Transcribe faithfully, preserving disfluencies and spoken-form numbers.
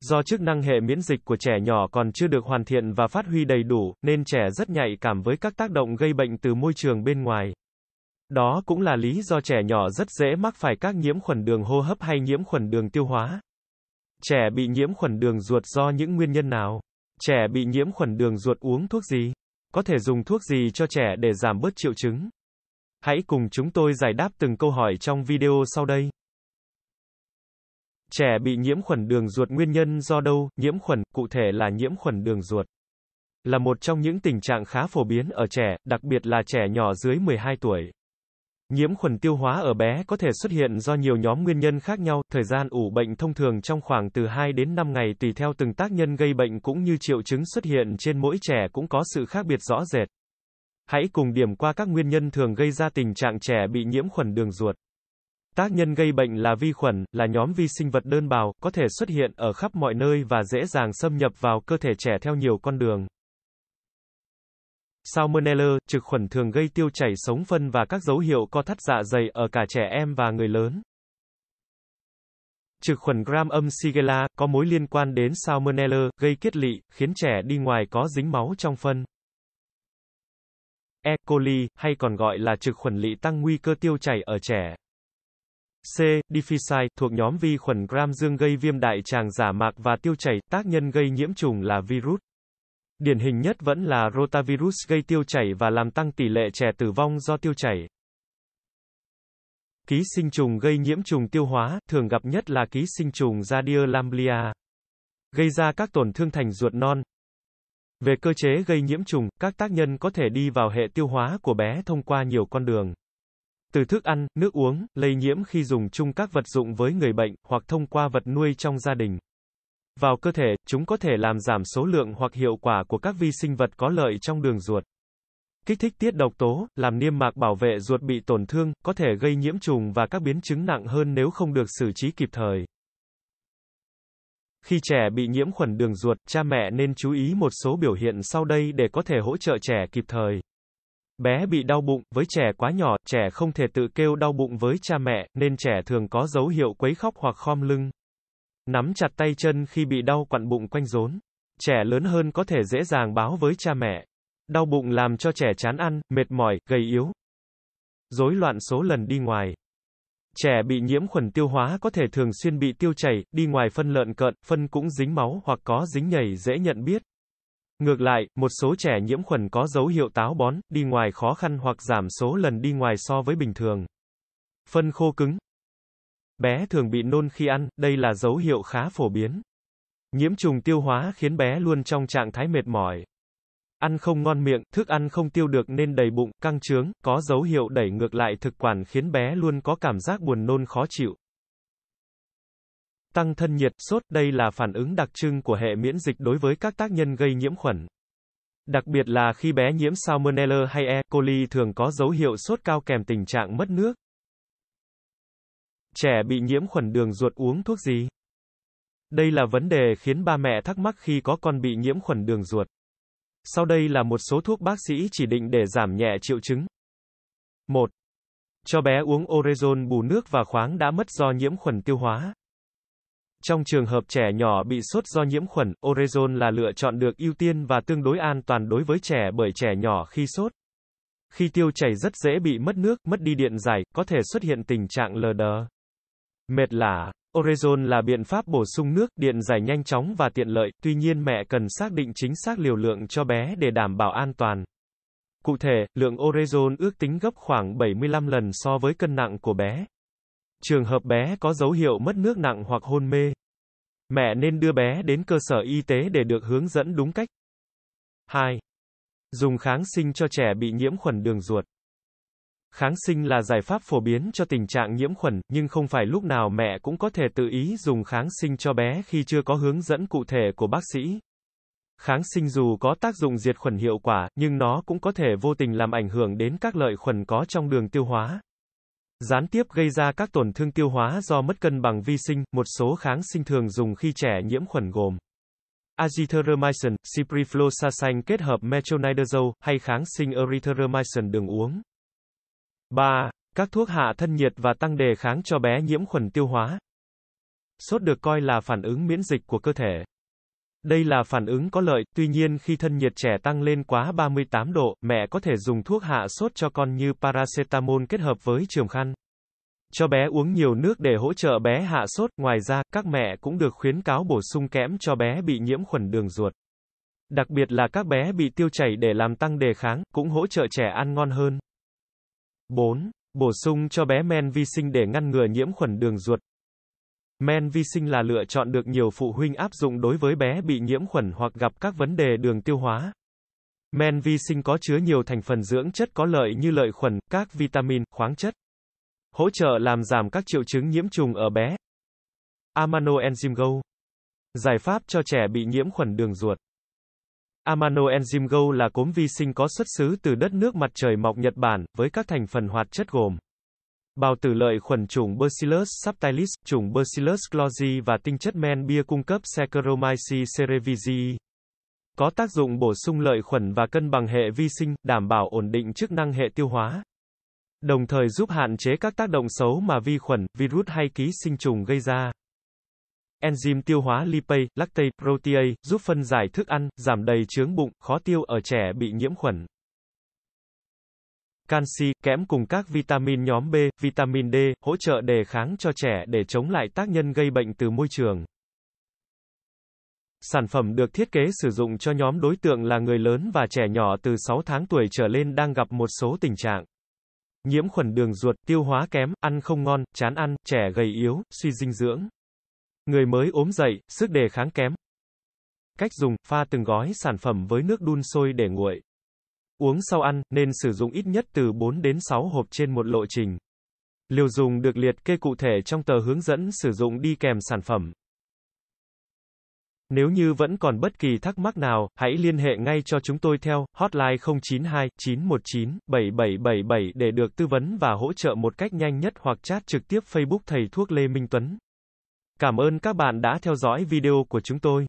Do chức năng hệ miễn dịch của trẻ nhỏ còn chưa được hoàn thiện và phát huy đầy đủ, nên trẻ rất nhạy cảm với các tác động gây bệnh từ môi trường bên ngoài. Đó cũng là lý do trẻ nhỏ rất dễ mắc phải các nhiễm khuẩn đường hô hấp hay nhiễm khuẩn đường tiêu hóa. Trẻ bị nhiễm khuẩn đường ruột do những nguyên nhân nào? Trẻ bị nhiễm khuẩn đường ruột uống thuốc gì? Có thể dùng thuốc gì cho trẻ để giảm bớt triệu chứng? Hãy cùng chúng tôi giải đáp từng câu hỏi trong video sau đây. Trẻ bị nhiễm khuẩn đường ruột nguyên nhân do đâu? Nhiễm khuẩn, cụ thể là nhiễm khuẩn đường ruột, là một trong những tình trạng khá phổ biến ở trẻ, đặc biệt là trẻ nhỏ dưới mười hai tuổi. Nhiễm khuẩn tiêu hóa ở bé có thể xuất hiện do nhiều nhóm nguyên nhân khác nhau, thời gian ủ bệnh thông thường trong khoảng từ hai đến năm ngày tùy theo từng tác nhân gây bệnh cũng như triệu chứng xuất hiện trên mỗi trẻ cũng có sự khác biệt rõ rệt. Hãy cùng điểm qua các nguyên nhân thường gây ra tình trạng trẻ bị nhiễm khuẩn đường ruột. Tác nhân gây bệnh là vi khuẩn, là nhóm vi sinh vật đơn bào, có thể xuất hiện ở khắp mọi nơi và dễ dàng xâm nhập vào cơ thể trẻ theo nhiều con đường. Salmonella, trực khuẩn thường gây tiêu chảy sống phân và các dấu hiệu co thắt dạ dày ở cả trẻ em và người lớn. Trực khuẩn gram âm Shigella, có mối liên quan đến Salmonella, gây kiết lỵ, khiến trẻ đi ngoài có dính máu trong phân. E. coli, hay còn gọi là trực khuẩn lỵ tăng nguy cơ tiêu chảy ở trẻ. C. difficile, thuộc nhóm vi khuẩn gram dương gây viêm đại tràng giả mạc và tiêu chảy, tác nhân gây nhiễm trùng là virus. Điển hình nhất vẫn là rotavirus gây tiêu chảy và làm tăng tỷ lệ trẻ tử vong do tiêu chảy. Ký sinh trùng gây nhiễm trùng tiêu hóa, thường gặp nhất là ký sinh trùng Radiolamblia, gây ra các tổn thương thành ruột non. Về cơ chế gây nhiễm trùng, các tác nhân có thể đi vào hệ tiêu hóa của bé thông qua nhiều con đường. Từ thức ăn, nước uống, lây nhiễm khi dùng chung các vật dụng với người bệnh, hoặc thông qua vật nuôi trong gia đình. Vào cơ thể, chúng có thể làm giảm số lượng hoặc hiệu quả của các vi sinh vật có lợi trong đường ruột. Kích thích tiết độc tố, làm niêm mạc bảo vệ ruột bị tổn thương, có thể gây nhiễm trùng và các biến chứng nặng hơn nếu không được xử trí kịp thời. Khi trẻ bị nhiễm khuẩn đường ruột, cha mẹ nên chú ý một số biểu hiện sau đây để có thể hỗ trợ trẻ kịp thời. Bé bị đau bụng, với trẻ quá nhỏ, trẻ không thể tự kêu đau bụng với cha mẹ, nên trẻ thường có dấu hiệu quấy khóc hoặc khom lưng. Nắm chặt tay chân khi bị đau quặn bụng quanh rốn. Trẻ lớn hơn có thể dễ dàng báo với cha mẹ. Đau bụng làm cho trẻ chán ăn, mệt mỏi, gầy yếu. Rối loạn số lần đi ngoài. Trẻ bị nhiễm khuẩn tiêu hóa có thể thường xuyên bị tiêu chảy, đi ngoài phân lợn cợn, phân cũng dính máu hoặc có dính nhầy dễ nhận biết. Ngược lại, một số trẻ nhiễm khuẩn có dấu hiệu táo bón, đi ngoài khó khăn hoặc giảm số lần đi ngoài so với bình thường. Phân khô cứng. Bé thường bị nôn khi ăn, đây là dấu hiệu khá phổ biến. Nhiễm trùng tiêu hóa khiến bé luôn trong trạng thái mệt mỏi. Ăn không ngon miệng, thức ăn không tiêu được nên đầy bụng, căng trướng, có dấu hiệu đẩy ngược lại thực quản khiến bé luôn có cảm giác buồn nôn khó chịu. Tăng thân nhiệt, sốt, đây là phản ứng đặc trưng của hệ miễn dịch đối với các tác nhân gây nhiễm khuẩn. Đặc biệt là khi bé nhiễm Salmonella hay E. coli thường có dấu hiệu sốt cao kèm tình trạng mất nước. Trẻ bị nhiễm khuẩn đường ruột uống thuốc gì? Đây là vấn đề khiến ba mẹ thắc mắc khi có con bị nhiễm khuẩn đường ruột. Sau đây là một số thuốc bác sĩ chỉ định để giảm nhẹ triệu chứng. một. Cho bé uống Oresol bù nước và khoáng đã mất do nhiễm khuẩn tiêu hóa. Trong trường hợp trẻ nhỏ bị sốt do nhiễm khuẩn, Oresol là lựa chọn được ưu tiên và tương đối an toàn đối với trẻ bởi trẻ nhỏ khi sốt. Khi tiêu chảy rất dễ bị mất nước, mất đi điện giải, có thể xuất hiện tình trạng lờ đờ. Mệt lả. Oresol là biện pháp bổ sung nước, điện giải nhanh chóng và tiện lợi, tuy nhiên mẹ cần xác định chính xác liều lượng cho bé để đảm bảo an toàn. Cụ thể, lượng Oresol ước tính gấp khoảng bảy mươi lăm lần so với cân nặng của bé. Trường hợp bé có dấu hiệu mất nước nặng hoặc hôn mê, mẹ nên đưa bé đến cơ sở y tế để được hướng dẫn đúng cách. hai. Dùng kháng sinh cho trẻ bị nhiễm khuẩn đường ruột. Kháng sinh là giải pháp phổ biến cho tình trạng nhiễm khuẩn, nhưng không phải lúc nào mẹ cũng có thể tự ý dùng kháng sinh cho bé khi chưa có hướng dẫn cụ thể của bác sĩ. Kháng sinh dù có tác dụng diệt khuẩn hiệu quả, nhưng nó cũng có thể vô tình làm ảnh hưởng đến các lợi khuẩn có trong đường tiêu hóa. Gián tiếp gây ra các tổn thương tiêu hóa do mất cân bằng vi sinh, một số kháng sinh thường dùng khi trẻ nhiễm khuẩn gồm Azithromycin, Ciprofloxacin kết hợp Metronidazole, hay kháng sinh Erythromycin đường uống. ba. Các thuốc hạ thân nhiệt và tăng đề kháng cho bé nhiễm khuẩn tiêu hóa. Sốt được coi là phản ứng miễn dịch của cơ thể. Đây là phản ứng có lợi, tuy nhiên khi thân nhiệt trẻ tăng lên quá ba mươi tám độ, mẹ có thể dùng thuốc hạ sốt cho con như paracetamol kết hợp với chườm khăn. Cho bé uống nhiều nước để hỗ trợ bé hạ sốt, ngoài ra, các mẹ cũng được khuyến cáo bổ sung kẽm cho bé bị nhiễm khuẩn đường ruột. Đặc biệt là các bé bị tiêu chảy để làm tăng đề kháng, cũng hỗ trợ trẻ ăn ngon hơn. bốn. Bổ sung cho bé men vi sinh để ngăn ngừa nhiễm khuẩn đường ruột. Men vi sinh là lựa chọn được nhiều phụ huynh áp dụng đối với bé bị nhiễm khuẩn hoặc gặp các vấn đề đường tiêu hóa. Men vi sinh có chứa nhiều thành phần dưỡng chất có lợi như lợi khuẩn, các vitamin, khoáng chất, hỗ trợ làm giảm các triệu chứng nhiễm trùng ở bé. Amano Enzyme Gold, giải pháp cho trẻ bị nhiễm khuẩn đường ruột. Amano Enzyme Gold là cốm vi sinh có xuất xứ từ đất nước mặt trời mọc Nhật Bản, với các thành phần hoạt chất gồm bào tử lợi khuẩn chủng Bacillus subtilis, chủng Bacillus clausii và tinh chất men bia cung cấp Saccharomyces cerevisiae. Có tác dụng bổ sung lợi khuẩn và cân bằng hệ vi sinh, đảm bảo ổn định chức năng hệ tiêu hóa. Đồng thời giúp hạn chế các tác động xấu mà vi khuẩn, virus hay ký sinh trùng gây ra. Enzyme tiêu hóa lipase, lactate, protease, giúp phân giải thức ăn, giảm đầy trướng bụng, khó tiêu ở trẻ bị nhiễm khuẩn. Canxi, kẽm cùng các vitamin nhóm B, vitamin D, hỗ trợ đề kháng cho trẻ để chống lại tác nhân gây bệnh từ môi trường. Sản phẩm được thiết kế sử dụng cho nhóm đối tượng là người lớn và trẻ nhỏ từ sáu tháng tuổi trở lên đang gặp một số tình trạng nhiễm khuẩn đường ruột, tiêu hóa kém, ăn không ngon, chán ăn, trẻ gầy yếu, suy dinh dưỡng, người mới ốm dậy, sức đề kháng kém. Cách dùng, pha từng gói sản phẩm với nước đun sôi để nguội. Uống sau ăn, nên sử dụng ít nhất từ bốn đến sáu hộp trên một lộ trình. Liều dùng được liệt kê cụ thể trong tờ hướng dẫn sử dụng đi kèm sản phẩm. Nếu như vẫn còn bất kỳ thắc mắc nào, hãy liên hệ ngay cho chúng tôi theo hotline không chín hai, chín một chín, bảy bảy bảy bảy để được tư vấn và hỗ trợ một cách nhanh nhất hoặc chat trực tiếp Facebook Thầy Thuốc Lê Minh Tuấn. Cảm ơn các bạn đã theo dõi video của chúng tôi.